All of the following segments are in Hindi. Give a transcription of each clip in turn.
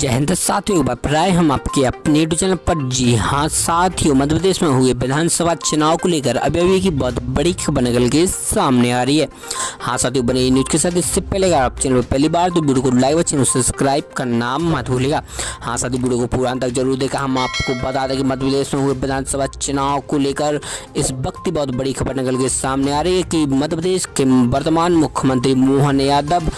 जय हिंद। साथियों प्राय हम आपके अपने यूट्यूब चैनल पर। जी हाँ साथियों, मध्य प्रदेश में हुए विधानसभा चुनाव को लेकर अभी की बहुत बड़ी खबर निकल के सामने आ रही है। हाँ साथियों, बने न्यूज के साथ। इससे पहले अगर आप चैनल पर पहली बार तो वीडियो को लाइक और चैनल सब्सक्राइब करना मत भूलिएगा। हाँ साथियों, वीडियो को पूरा अंत तक जरूर देखा। हम आपको बता दें कि मध्य प्रदेश में हुए विधानसभा चुनाव को लेकर इस वक्त बहुत बड़ी खबर निकल के सामने आ रही है कि मध्य प्रदेश के वर्तमान मुख्यमंत्री मोहन यादव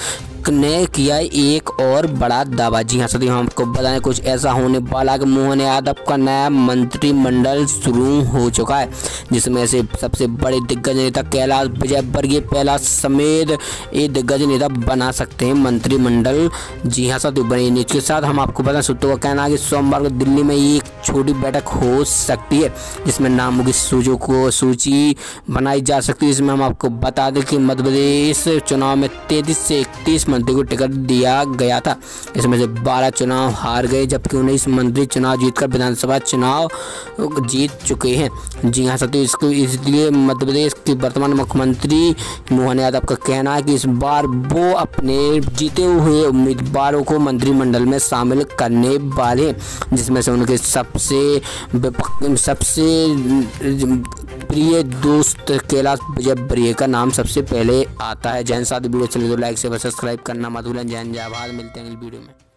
ने किया एक और बड़ा दावा। जी हाँ साथियों, हम आपको बताएं कुछ ऐसा होने वाला कि मोहन यादव का नया मंत्रिमंडल शुरू हो चुका है, जिसमें से सबसे बड़े दिग्गज नेता कैलाश विजयवर्गीय समेत ये दिग्गज नेता बना सकते हैं मंत्रिमंडल। जी हाँ साथियों, बने न्यूज के साथ। हम आपको बताएं सूत्रों का कहना है कि सोमवार को दिल्ली में एक छोटी बैठक हो सकती है, जिसमें नामों की सूची बनाई जा सकती है। इसमें हम आपको बता दें कि मध्य प्रदेश चुनाव में 33 से 31 मंत्री को टिकट दिया गया था। इसमें से 12 चुनाव हार गए, जबकि 19 मंत्री चुनाव जीतकर विधानसभा चुनाव जीत चुके हैं। जी हाँ साथियों, इसको इसलिए मध्य प्रदेश के वर्तमान मुख्यमंत्री मोहन यादव का कहना है कि इस बार वो अपने जीते हुए उम्मीदवारों को मंत्रिमंडल में शामिल करने वाले, जिसमें से उनके सबसे प्रिय दोस्त कैलाश विजयवर्गीय का नाम सबसे पहले आता है। जय हिंद साथी, वीडियो चले तो लाइक से सब्सक्राइब करना मत भूलें। जय हिंद, जय भारत। मिलते हैं अगली वीडियो में।